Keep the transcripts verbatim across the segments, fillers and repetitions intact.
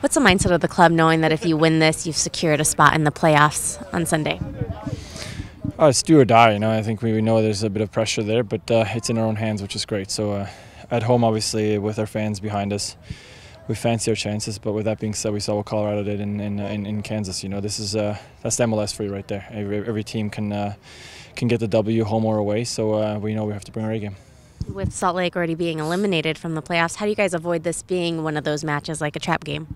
What's the mindset of the club knowing that if you win this, you've secured a spot in the playoffs on Sunday? Uh, it's do or die, you know. I think we, we know there's a bit of pressure there, but uh, it's in our own hands, which is great. So uh, at home, obviously, with our fans behind us, we fancy our chances. But with that being said, we saw what Colorado did in in, in, in Kansas. You know, this is uh, that's the M L S for you right there. Every, every team can uh, can get the W home or away. So uh, we know we have to bring our A game. With Salt Lake already being eliminated from the playoffs, how do you guys avoid this being one of those matches like a trap game?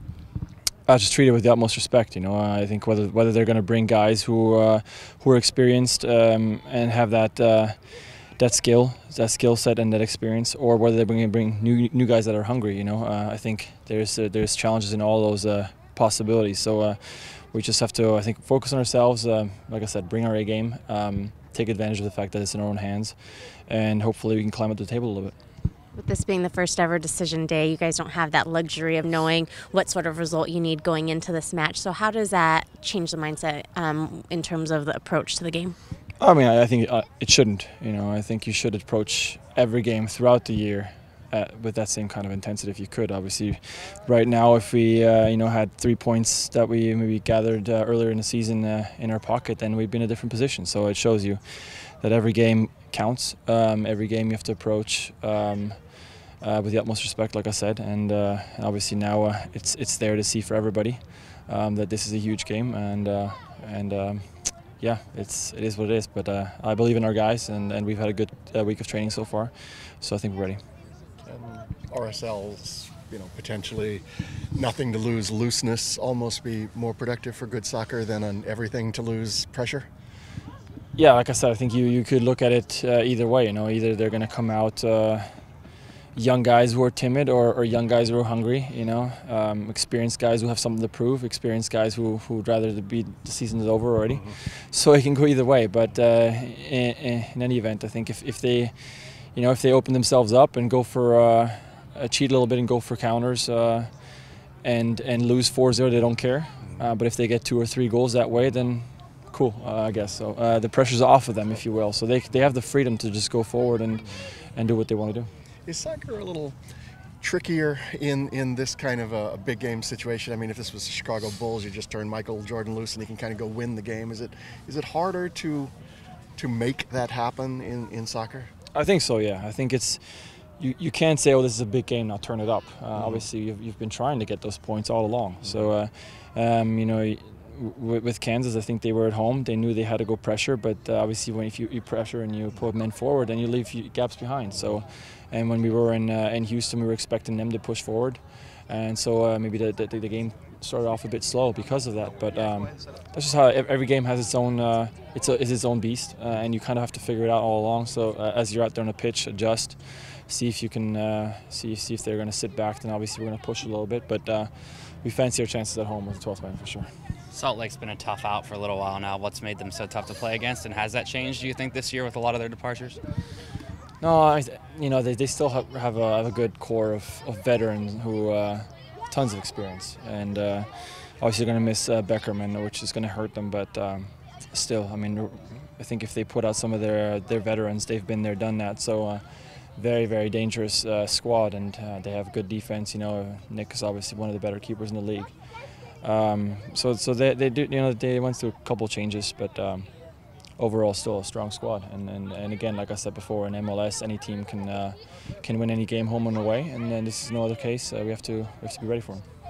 I just treat it with the utmost respect, you know. I think whether whether they're going to bring guys who uh, who are experienced um, and have that uh, that skill, that skill set, and that experience, or whether they're going to bring new new guys that are hungry, you know. Uh, I think there's uh, there's challenges in all those uh, possibilities. So uh, we just have to, I think, focus on ourselves. Uh, like I said, bring our A game, um, take advantage of the fact that it's in our own hands, and hopefully we can climb up the table a little bit. With this being the first ever decision day, you guys don't have that luxury of knowing what sort of result you need going into this match. So how does that change the mindset um, in terms of the approach to the game? I mean, I think uh, it shouldn't. You know, I think you should approach every game throughout the year uh, with that same kind of intensity if you could. Obviously, right now, if we uh, you know had three points that we maybe gathered uh, earlier in the season uh, in our pocket, then we'd be in a different position. So it shows you that every game counts. Um, every game you have to approach um, uh, with the utmost respect, like I said, and uh, obviously now uh, it's it's there to see for everybody um, that this is a huge game, and uh, and um, yeah, it's it is what it is. But uh, I believe in our guys, and and we've had a good uh, week of training so far, so I think we're ready. And R S Ls, you know, potentially nothing to lose, looseness, almost be more productive for good soccer than on everything to lose, pressure. Yeah, like I said, I think you, you could look at it uh, either way. You know, either they're going to come out uh, young guys who are timid, or, or young guys who are hungry. You know, um, experienced guys who have something to prove, experienced guys who who would rather be the season is over already. Mm-hmm. So it can go either way. But uh, in, in any event, I think if if they, you know, if they open themselves up and go for uh, cheat a little bit and go for counters uh, and and lose four zero, they don't care. Uh, but if they get two or three goals that way, then cool, uh, I guess. So uh, the pressure's off of them, if you will. So they they have the freedom to just go forward and and do what they want to do. Is soccer a little trickier in in this kind of a big game situation? I mean, if this was the Chicago Bulls, you just turn Michael Jordan loose and he can kind of go win the game. Is it is it harder to to make that happen in in soccer? I think so. Yeah, I think it's. You, you can't say, oh, this is a big game, now turn it up. Uh, mm-hmm. Obviously, you've, you've been trying to get those points all along. Mm-hmm. So, uh, um, you know, with Kansas, I think they were at home. They knew they had to go pressure, but uh, obviously, when if you, you pressure and you put men forward, then you leave gaps behind. So, and when we were in uh, in Houston, we were expecting them to push forward, and so uh, maybe the, the the game started off a bit slow because of that. But um, that's just how every game has its own uh, it's a, is its own beast, uh, and you kind of have to figure it out all along. So uh, as you're out there on the pitch, adjust, see if you can uh, see see if they're going to sit back. Then obviously we're going to push a little bit, but uh, we fancy our chances at home with the twelfth man for sure. Salt Lake's been a tough out for a little while now. What's made them so tough to play against, and has that changed, do you think, this year with a lot of their departures? No, I, you know, they, they still have, have, a, have a good core of, of veterans who uh, tons of experience, and uh, obviously going to miss uh, Beckerman, which is going to hurt them. But um, still, I mean, I think if they put out some of their their veterans, they've been there, done that. So. Uh, Very, very dangerous uh, squad, and uh, they have good defense. You know, Nick is obviously one of the better keepers in the league. Um, so, so they, they do. You know, they went through a couple changes, but um, overall, still a strong squad. And, and and again, like I said before, in M L S, any team can uh, can win any game, home and away. And then this is no other case. Uh, we have to we have to be ready for them.